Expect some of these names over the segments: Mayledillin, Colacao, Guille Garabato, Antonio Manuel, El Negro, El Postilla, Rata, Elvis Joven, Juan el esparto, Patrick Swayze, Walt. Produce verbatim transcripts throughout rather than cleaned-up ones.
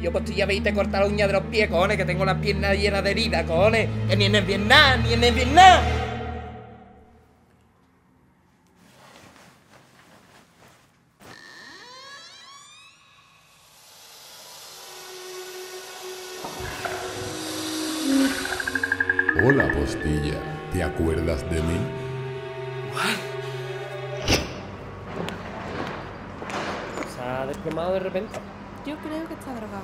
Yo, Postilla, veí, te corta la uña de los pies, cojones, que tengo las piernas llenas de heridas, cojones. Que ni en el Vietnam, ni en el Vietnam. Hola, Postilla, ¿te acuerdas de mí? ¿What? ¿Se ha desplomado de repente? Yo creo que está drogado.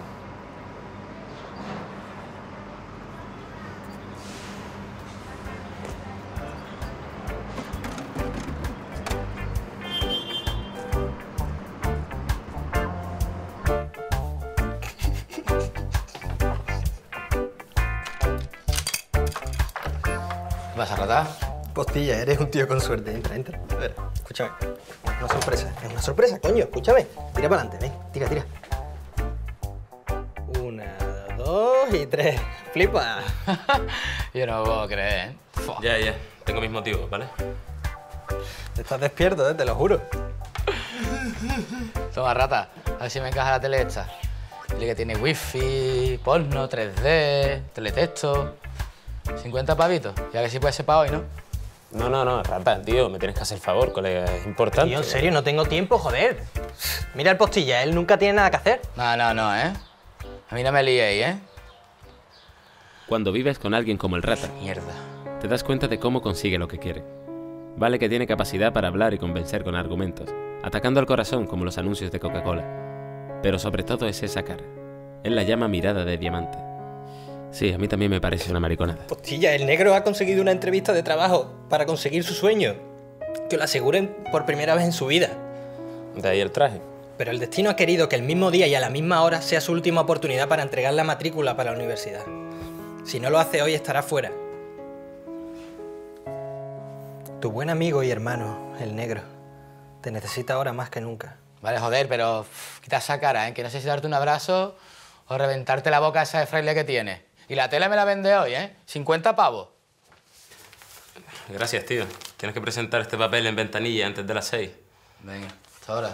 ¿Qué pasa, Rata? Postilla, eres un tío con suerte. Entra, entra. A ver, escúchame. Es una sorpresa. Es una sorpresa, coño. Escúchame. Tira para adelante, ven. Tira, tira. Y tres. Flipa. Yo no puedo creer, ¿eh? Ya, ya. Yeah, yeah. Tengo mis motivos, ¿vale? Estás despierto, ¿eh? Te lo juro. Toma, Rata. A ver si me encaja la tele esta. Dile que tiene wifi, porno, tres D, teletexto... cincuenta pavitos. Ya que sí puede ser para hoy, ¿no? No, no, no. Rata, tío. Me tienes que hacer el favor, colega. Es importante. Tío, en serio. No tengo tiempo, joder. Mira el Postilla. Él nunca tiene nada que hacer. No, no, no, ¿eh? A mí no me liéis, ¿eh? Cuando vives con alguien como el Rata, mierda, te das cuenta de cómo consigue lo que quiere. Vale que tiene capacidad para hablar y convencer con argumentos, atacando al corazón como los anuncios de Coca-Cola. Pero sobre todo es esa cara. Él la llama mirada de diamante. Sí, a mí también me parece una mariconada. Postilla, el negro ha conseguido una entrevista de trabajo para conseguir su sueño. Que lo aseguren por primera vez en su vida. De ahí el traje. Pero el destino ha querido que el mismo día y a la misma hora sea su última oportunidad para entregar la matrícula para la universidad. Si no lo hace hoy, estará fuera. Tu buen amigo y hermano, el negro, te necesita ahora más que nunca. Vale, joder, pero pff, quita esa cara, ¿eh? Que no sé si darte un abrazo o reventarte la boca esa de fraile que tienes. Y la tele me la vende hoy, ¿eh? cincuenta pavos. Gracias, tío. Tienes que presentar este papel en ventanilla antes de las seis. Venga, hasta ahora.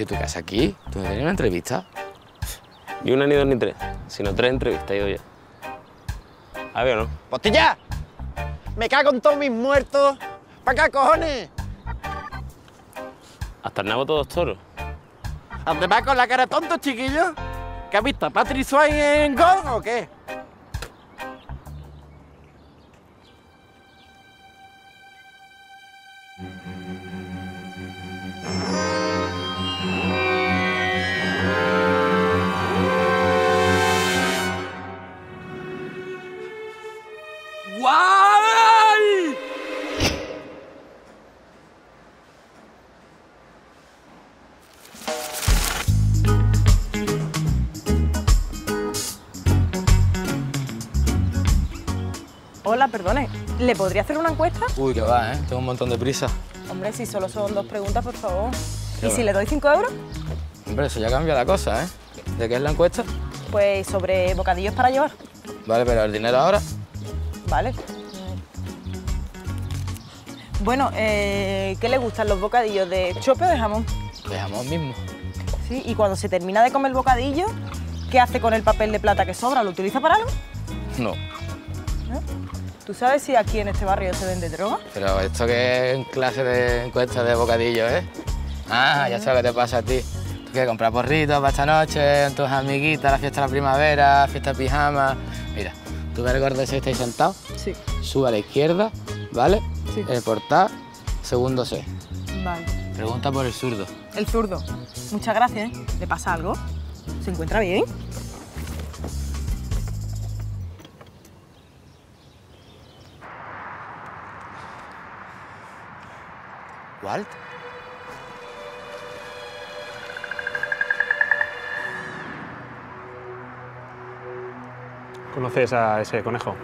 ¿Tú qué haces aquí? ¿Tú me tenías una entrevista? Ni una, ni dos, ni tres. Sino tres entrevistas he ido ya. A ver, ¿no? ¡Postilla! ¡Me cago en todos mis muertos! ¡Para acá, cojones! Hasta el nabo todos toros. ¿Dónde vas con la cara tonto, chiquillo? ¿Qué has visto? ¿Patrick Swayze en Gol o qué? Hola, perdone, ¿le podría hacer una encuesta? Uy, que va, ¿eh? Tengo un montón de prisa. Hombre, si solo son dos preguntas, por favor. ¿Y va? Si le doy cinco euros? Hombre, eso ya cambia la cosa, ¿eh? ¿De qué es la encuesta? Pues sobre bocadillos para llevar. Vale, pero el dinero ahora. Vale. Bueno, eh, ¿qué le gustan los bocadillos? ¿De chope o de jamón? De jamón mismo. Sí, y cuando se termina de comer el bocadillo, ¿qué hace con el papel de plata que sobra? ¿Lo utiliza para algo? No. ¿No? ¿Tú sabes si aquí en este barrio se vende droga? Pero esto que es clase de encuesta de bocadillos, ¿eh? Ah, ya sabes qué te pasa a ti. Tú quieres comprar porritos para esta noche, en tus amiguitas, la fiesta de la primavera, fiesta de pijama. Mira, tú ves el gordo ese que estáis sentado. Sí. Sube a la izquierda, ¿vale? Sí. El portal, segundo C. Vale. Pregunta por el zurdo. El zurdo. Muchas gracias, ¿eh? ¿Le pasa algo? ¿Se encuentra bien? ¿Walt? ¿Conoces a ese conejo?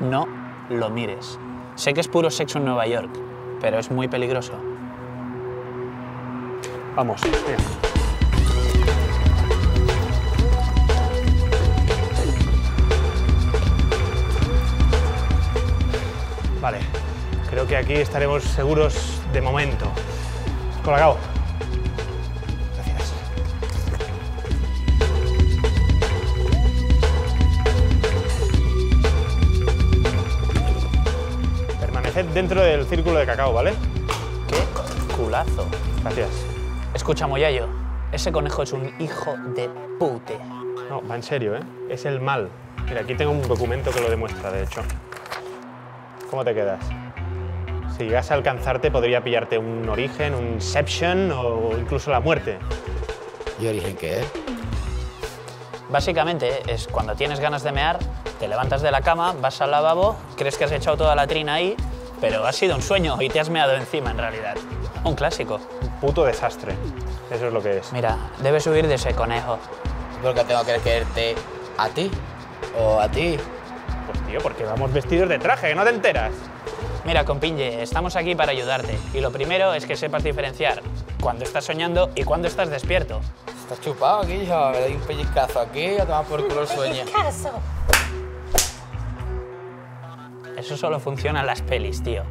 No lo mires. Sé que es puro sexo en Nueva York, pero es muy peligroso. Vamos, mira. Vale, creo que aquí estaremos seguros de momento. Colacao. Dentro del círculo de cacao, ¿vale? ¡Qué culazo! Gracias. Escucha, Moyayo, ese conejo es un hijo de pute. No, va en serio, ¿eh? Es el mal. Mira, aquí tengo un documento que lo demuestra, de hecho. ¿Cómo te quedas? Si llegas a alcanzarte, podría pillarte un origen, un inception o incluso la muerte. ¿Y origen qué es? Básicamente es cuando tienes ganas de mear, te levantas de la cama, vas al lavabo, crees que has echado toda la trina ahí, pero ha sido un sueño y te has meado encima, en realidad. Un clásico. Un puto desastre. Eso es lo que es. Mira, debes huir de ese conejo. ¿Por qué tengo que creerte a ti? ¿O a ti? Pues tío, porque vamos vestidos de traje, que no te enteras. Mira, compinche, estamos aquí para ayudarte. Y lo primero es que sepas diferenciar cuando estás soñando y cuando estás despierto. Estás chupado aquí, hijo. Me doy un pellizcazo aquí, a tomar por culo el sueño. ¡Un pellizcazo! Eso solo funciona en las pelis, tío.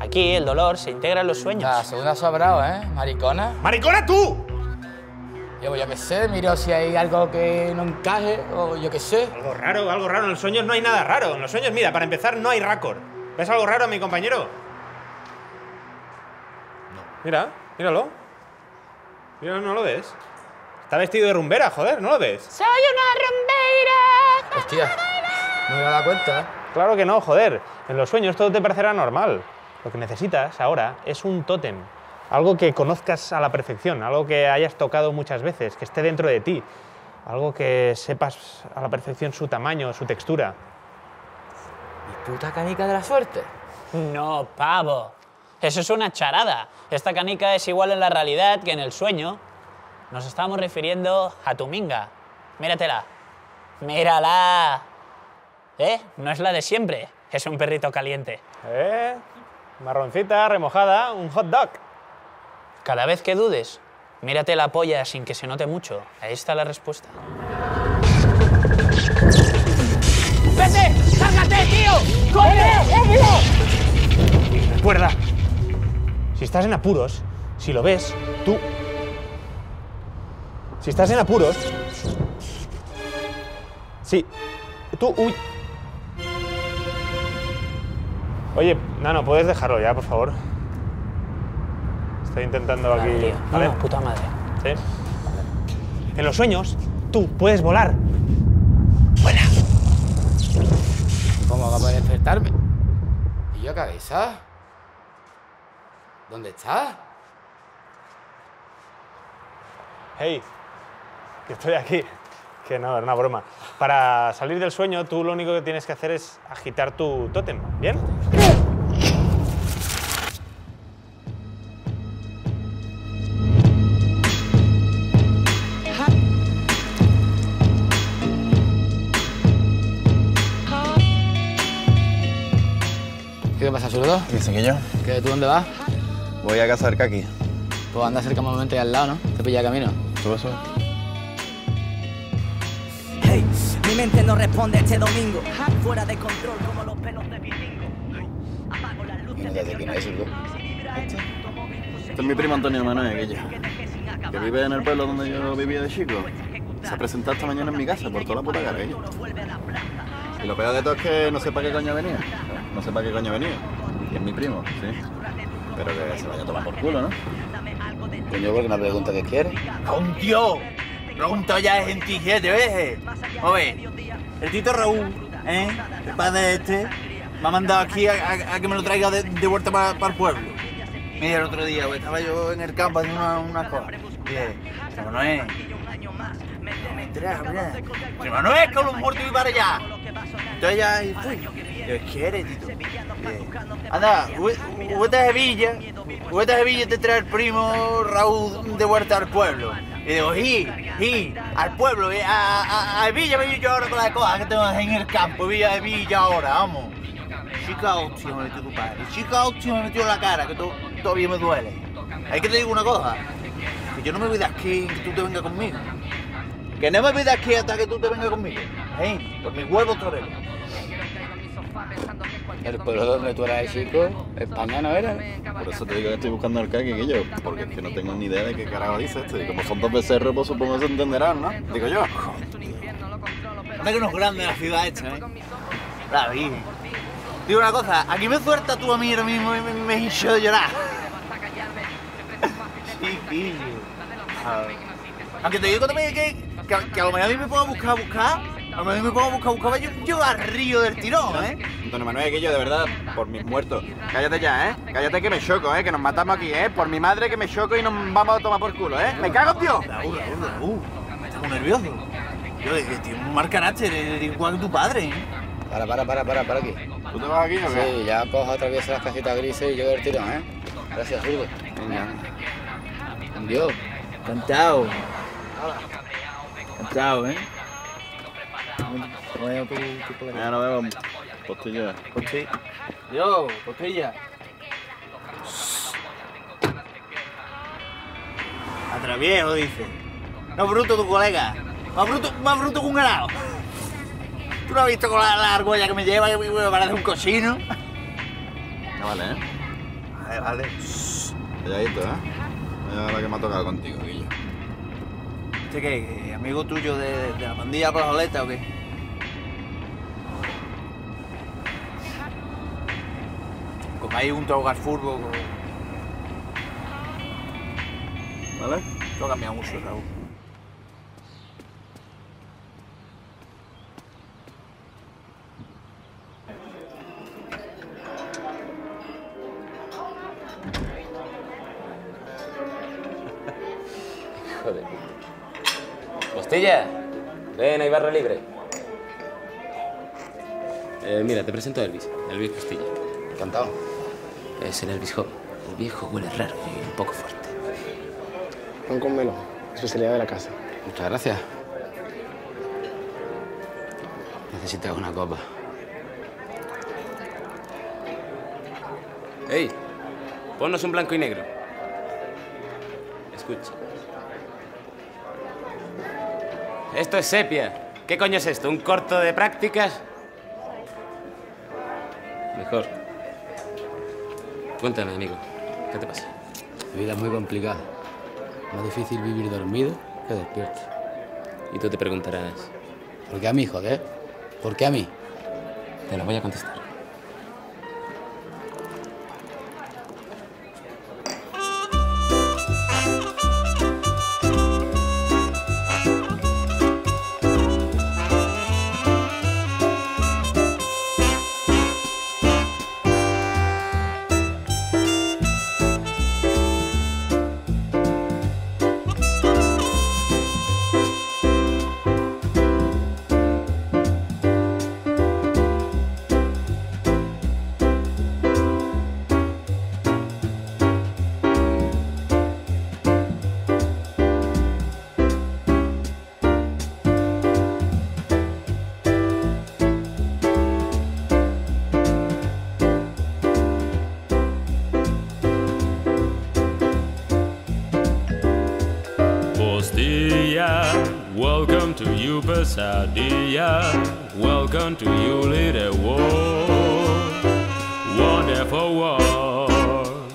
Aquí el dolor se integra en los sueños. La segunda sobrado, ¿eh? Maricona. ¡Maricona tú! Yo, yo qué sé, miro si hay algo que no encaje o yo qué sé. Algo raro, algo raro. En los sueños no hay nada raro. En los sueños, mira, para empezar, no hay récord. ¿Ves algo raro, mi compañero? No. Mira, míralo. Míralo, ¿no lo ves? Está vestido de rumbera, joder, ¿no lo ves? ¡Soy una rumbera! Hostia, no me he dado cuenta, ¿eh? Claro que no, joder. En los sueños todo te parecerá normal. Lo que necesitas ahora es un tótem. Algo que conozcas a la perfección, algo que hayas tocado muchas veces, que esté dentro de ti. Algo que sepas a la perfección su tamaño, su textura. ¿Mi puta canica de la suerte? No, pavo. Eso es una charada. Esta canica es igual en la realidad que en el sueño. Nos estábamos refiriendo a tu minga. Míratela. Mírala. ¿Eh? No es la de siempre. Es un perrito caliente. ¿Eh? Marroncita, remojada, un hot dog. Cada vez que dudes, mírate la polla sin que se note mucho. Ahí está la respuesta. ¡Vete! ¡Sálgate, tío! ¡Corre! Recuerda, si estás en apuros, si lo ves, tú... Si estás en apuros... Sí. Tú... Uy. Oye, Nano, ¿puedes dejarlo ya, por favor? Estoy intentando aquí... Tío, ¿vale? No, puta madre. ¿Sí? En los sueños, tú puedes volar. ¡Vuela! ¿Cómo va a poder despertarme? ¿Y yo cabeza? ¿Dónde está? Hey, que estoy aquí. Que no, es una broma. Para salir del sueño, tú lo único que tienes que hacer es agitar tu tótem, ¿bien? ¿Qué te pasa, zurdo? ¿Qué dice que yo? ¿Qué, tú dónde vas? Voy a casa del Kaki. Pues anda cerca un momento y al lado, ¿no? Te pilla el camino. ¿Qué pasó? Mi mente no responde este domingo. Fuera de control como los pelos de vikingo. Apago las luces de mi ordenador. Este es mi primo Antonio Manuel, Guille. que vive en el pueblo donde yo vivía de chico, se ha presentado esta mañana en mi casa por toda la puta cara. Y lo peor de todo es que no sé para qué coño venía. No sé para qué coño venía. Y es mi primo, sí. Pero que se vaya a tomar por culo, ¿no? Coño, porque una pregunta que quiere. ¡Con Dios! Pregunta ya es en tijete, ¿ves? Oye, el tito Raúl, ¿eh? El padre de este, me ha mandado aquí a, a, a que me lo traiga de, de vuelta para pa el pueblo. Mira, el otro día, pues, estaba yo en el campo haciendo una, una cosa. Dije, José Manuel, José Manuel, con los muertos y para allá. Entonces ya y fui. Dios quiere, tito. Dije, anda, juguete de Villa, juguete de Villa te trae el primo Raúl de vuelta al pueblo. Y digo, sí, sí, al pueblo, a, a, a Villa me yo ahora con las cosas que tengo en el campo, Villa de Villa ahora, vamos. Chica hostia me metió tu padre, chica hostia me metió la cara, que to, todavía me duele. Hay que te digo una cosa, que yo no me voy de aquí, que tú te vengas conmigo. Que no me voy de aquí hasta que tú te vengas conmigo, ¿eh? Por mis huevos toreros. El pueblo donde tú eras de chico, España no era. Por eso te digo que estoy buscando el caqui, Guillo, porque es que no tengo ni idea de qué carajo dice esto. Y como son dos becerros, pues supongo que se entenderán, ¿no? Digo yo. Anda que unos grandes la ciudad esta, ¿eh? La vi. Digo una cosa, aquí me suelta tú a mí ahora mismo y me, me, me hincho de llorar. Chiquillo. Aunque te digo también que, que, que a lo mejor a mí me puedo buscar, buscar. A mí me pongo a buscar, buscar, yo, yo arrío del tirón, ¿eh? Antonio Manuel, que yo, de verdad, por mis muertos. Cállate ya, ¿eh? Cállate que me choco, ¿eh? Que nos matamos aquí, ¿eh? Por mi madre que me choco y nos vamos a tomar por culo, ¿eh? ¡Me cago, tío! Raúl, Raúl, Raúl, estás muy nervioso. Yo, tiene un mal carácter, eres igual que tu padre, ¿eh? Para, para, para, para, para aquí. ¿Tú te vas aquí o qué? Sí, ya cojo, atravieso las cajitas grises y yo del tirón, ¿eh? Gracias, Julio. Venga. Con Dios. Encantado. Encantado, ¿eh? No, ya no veo. Postilla. Postilla. Yo, Postilla. Atravieso, dice. No bruto tu colega. Más bruto, más bruto que un ganado. ¿Tú no has visto con la, la argolla que me lleva que me parece un cochino? No vale, ¿eh? Vale, vale. Calladito, ¿eh? Mira la que me ha tocado contigo, Guillo. ¿Este qué? ¿Amigo tuyo de, de la pandilla plazoleta o qué? Comáis un trago Garfurgo. ¿Vale? Esto ha cambiado mucho, Raúl. Joder. Postilla, ven, hay barra libre. Eh, mira, te presento a Elvis, Elvis Postilla. Encantado. Es el Elvis Joven. El viejo huele raro y un poco fuerte. Pan con melón, especialidad de la casa. Muchas gracias. Necesitas una copa. Ey, ponnos un blanco y negro. Escucha. Esto es sepia. ¿Qué coño es esto? ¿Un corto de prácticas? Mejor. Cuéntame, amigo. ¿Qué te pasa? Mi vida es muy complicada. Más difícil vivir dormido que despierto. Y tú te preguntarás... ¿Por qué a mí, joder? ¿Por qué a mí? Te lo voy a contestar. Welcome to you, Pasadilla. Welcome to you, little world. Wonderful world.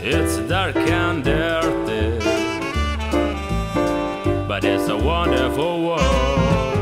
It's dark and dirty. It's a wonderful world.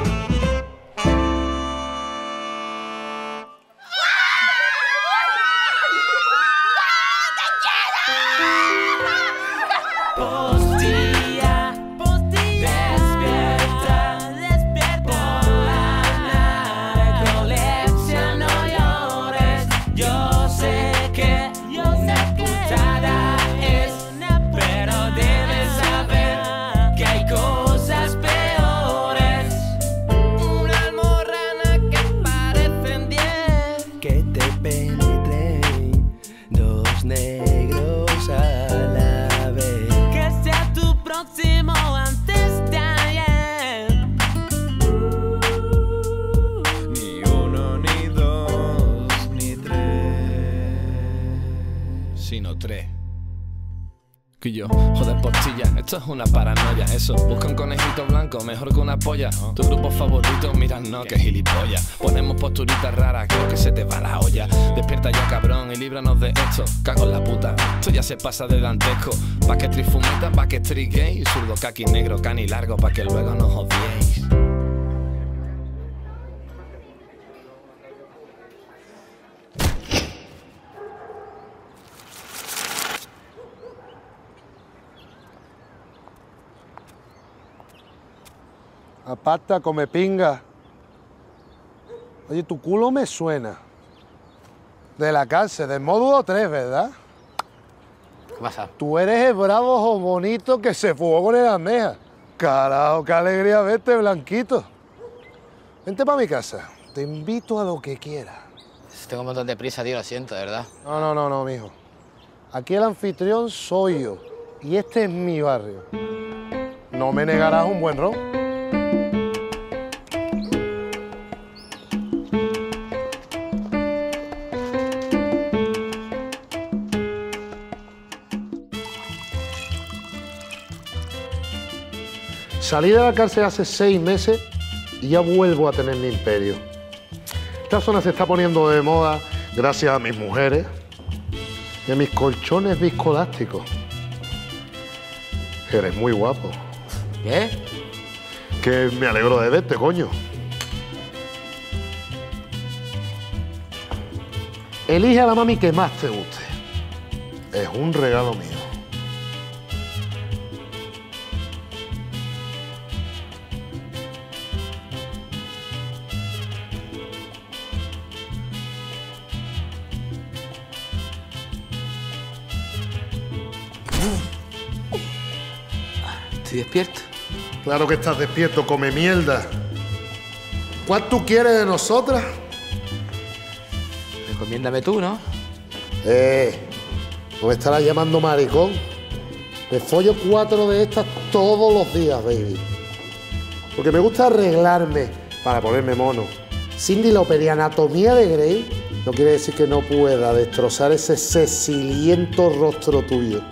Yo. Joder, postilla, esto es una paranoia. Eso, busca un conejito blanco, mejor que una polla. Tu grupo favorito, mira, no, que gilipollas. Ponemos posturitas raras, creo que se te va la olla. Despierta ya, cabrón, y líbranos de esto. Cago en la puta, esto ya se pasa de dantesco. Pa' que trifumita, pa' que tri gay. Zurdo, caqui, negro, cani largo, pa' que luego nos odiéis. Apata, come pinga. Oye, tu culo me suena. De la cárcel, del módulo tres, ¿verdad? ¿Qué pasa? Tú eres el bravo ojo bonito que se fugó con el almeja. Carajo, qué alegría verte, Blanquito. Vente para mi casa. Te invito a lo que quieras. Tengo un montón de prisa, tío, lo siento, de verdad. No, no, no, no, mijo. Aquí el anfitrión soy yo. Y este es mi barrio. No me negarás un buen ron. Salí de la cárcel hace seis meses y ya vuelvo a tener mi imperio. Esta zona se está poniendo de moda gracias a mis mujeres y a mis colchones viscolásticos. Eres muy guapo. ¿Qué? Que me alegro de verte, coño. Elige a la mami que más te guste. Es un regalo mío. ¿Estoy despierto? Claro que estás despierto, come mierda. ¿Cuál tú quieres de nosotras? Recomiéndame tú, ¿no? Eh, no me estarás llamando maricón. Me follo cuatro de estas todos los días, baby. Porque me gusta arreglarme para ponerme mono. Cindy, la operianatomía de Grey no quiere decir que no pueda destrozar ese ceciliento rostro tuyo.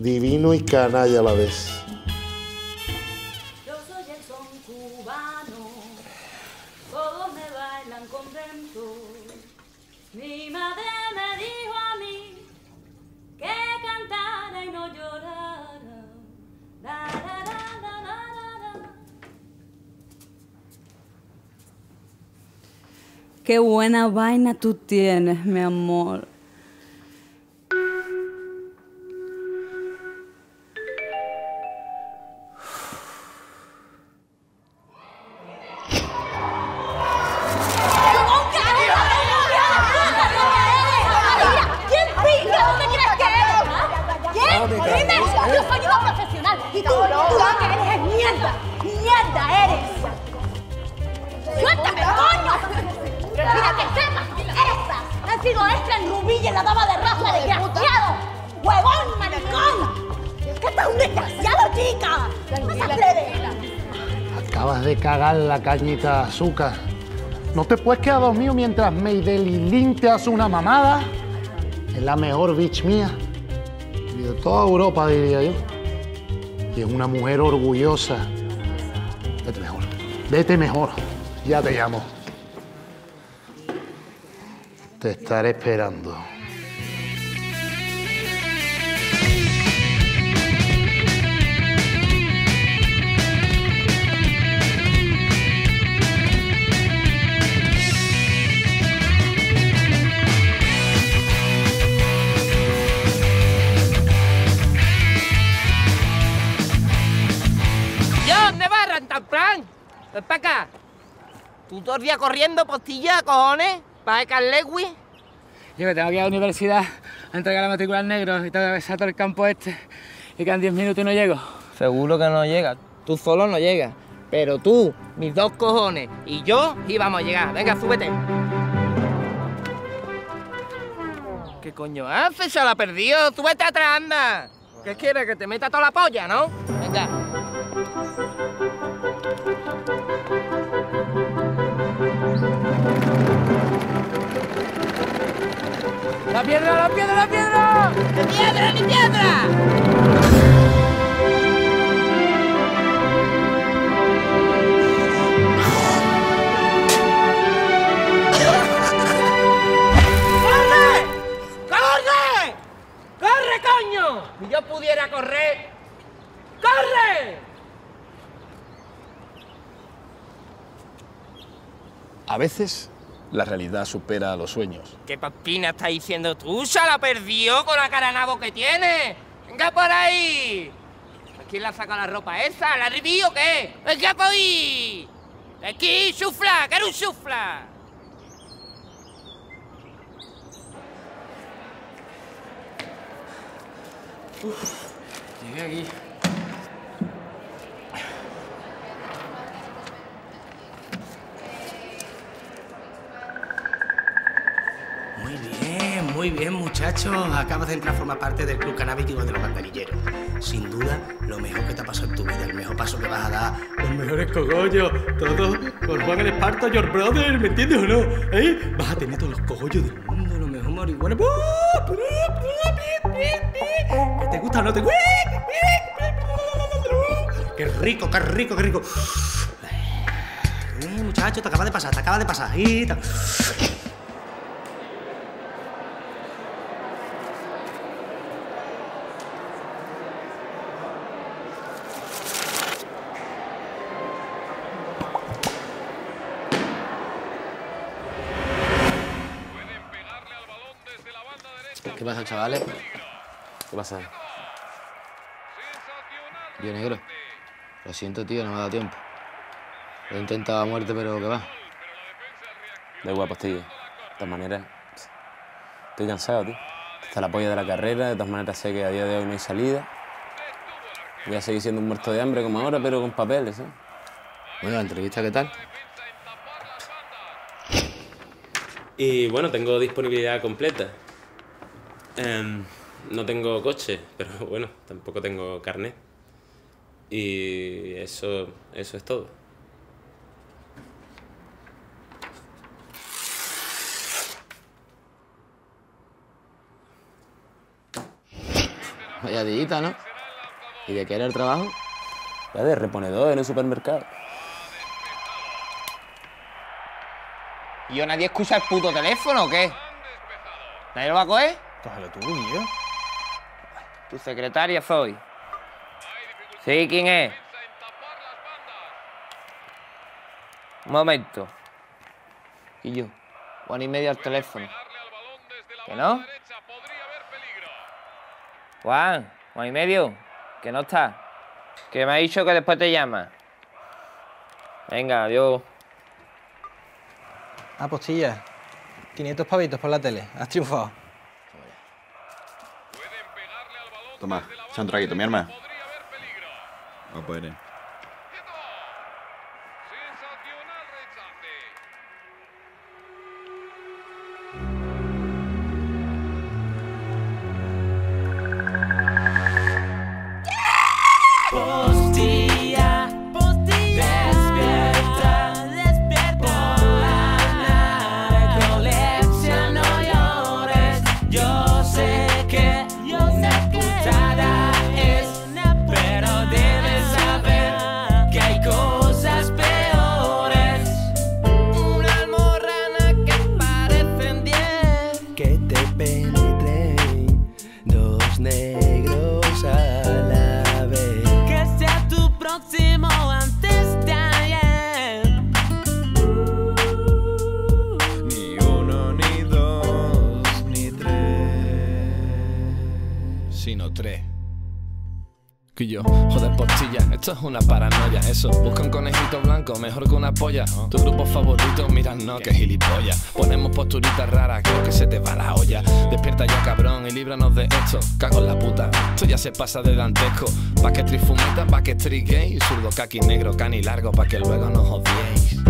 Divino y canalla a la vez. Yo soy el son cubano, todos me bailan contento. Mi madre me dijo a mí que cantara y no llorara. La, la, la, la, la, la. Qué buena vaina tú tienes, mi amor. La cañita de azúcar. No te puedes quedar dormido mientras Mayledillin te hace una mamada. Es la mejor bitch mía. Y de toda Europa, diría yo. Y es una mujer orgullosa. Vete mejor. Vete mejor. Ya te llamo. Te estaré esperando. Ven para acá. ¿Tú todo el día corriendo, Postilla, cojones? ¿Para el Lewis? Yo que tengo que ir a la universidad a entregar la matrícula al Negro y tengo que besar todo el campo este y que en diez minutos no llego. Seguro que no llegas. Tú solo no llegas. Pero tú, mis dos cojones y yo íbamos a llegar. Venga, súbete. ¿Qué coño hace? Se la ha perdido. Súbete atrás, anda. ¿Qué quieres? Que te meta toda la polla, ¿no? Venga. ¡La piedra, la piedra, la piedra! ¡Mi piedra, mi piedra! Si yo pudiera correr... ¡Corre! A veces la realidad supera a los sueños. ¿Qué papina estás diciendo tú? ¡Se la perdió con la cara nabo que tiene! ¡Venga por ahí! ¿A quién le ha sacado la ropa esa? ¿La reví o qué? ¡Venga por ahí! ¡Aquí, sufla! ¡Que era un sufla! Uf, llegué aquí. Muy bien, muy bien, muchachos. Acabas de entrar a formar parte del club canábico de los banderilleros. Sin duda, lo mejor que te ha pasado en tu vida, el mejor paso que vas a dar, los mejores cogollos, todo por Juan el Esparto, your brother, ¿me entiendes o no? ¿Eh? Vas a tener todos los cogollos del mundo, lo mejor marihuana. ¿Que te gusta o no te gusta? ¡Qué rico, qué rico, qué rico! Eh, muchacho, te acaba de pasar, te acaba de pasar. Ahí, te... ¿Qué pasa, chavales? ¿Qué pasa? Yo, Negro. Lo siento, tío, no me ha dado tiempo. Lo he intentado a muerte, pero ¿qué va? Da igual, Postilla. De todas maneras, estoy cansado, tío. Está la polla de la carrera, de todas maneras sé que a día de hoy no hay salida. Voy a seguir siendo un muerto de hambre como ahora, pero con papeles, ¿eh? Bueno, la entrevista, ¿qué tal? Y bueno, tengo disponibilidad completa. Um, no tengo coche, pero bueno, tampoco tengo carnet. Y eso, eso es todo. Vaya dillita, ¿no? ¿Y de qué era el trabajo? Ya de reponedor en el supermercado. ¿Y yo nadie escucha el puto teléfono o qué? ¿Nadie lo va a coger? Cógelo tú, Guillo. Tu secretaria soy. ¿Sí? ¿Quién es? Un momento. Guillo, Juan y medio al teléfono. ¿Que no? Juan, Juan y medio, que no está. Que me ha dicho que después te llama. Venga, adiós. Ah, Postilla. quinientos pavitos por la tele. Has triunfado. Toma, echa un traguito, mi hermano. Va a poder. Guillo, joder, postilla, esto es una paranoia. Eso, busca un conejito blanco, mejor que una polla. Tu grupo favorito, mira, no, que gilipollas. Ponemos posturitas raras, creo que se te va la olla. Despierta ya, cabrón, y líbranos de esto. Cago en la puta, esto ya se pasa de dantesco. Pa' que trifumita, pa' que tri gay, zurdo, caqui negro, cani largo, pa' que luego nos odiéis.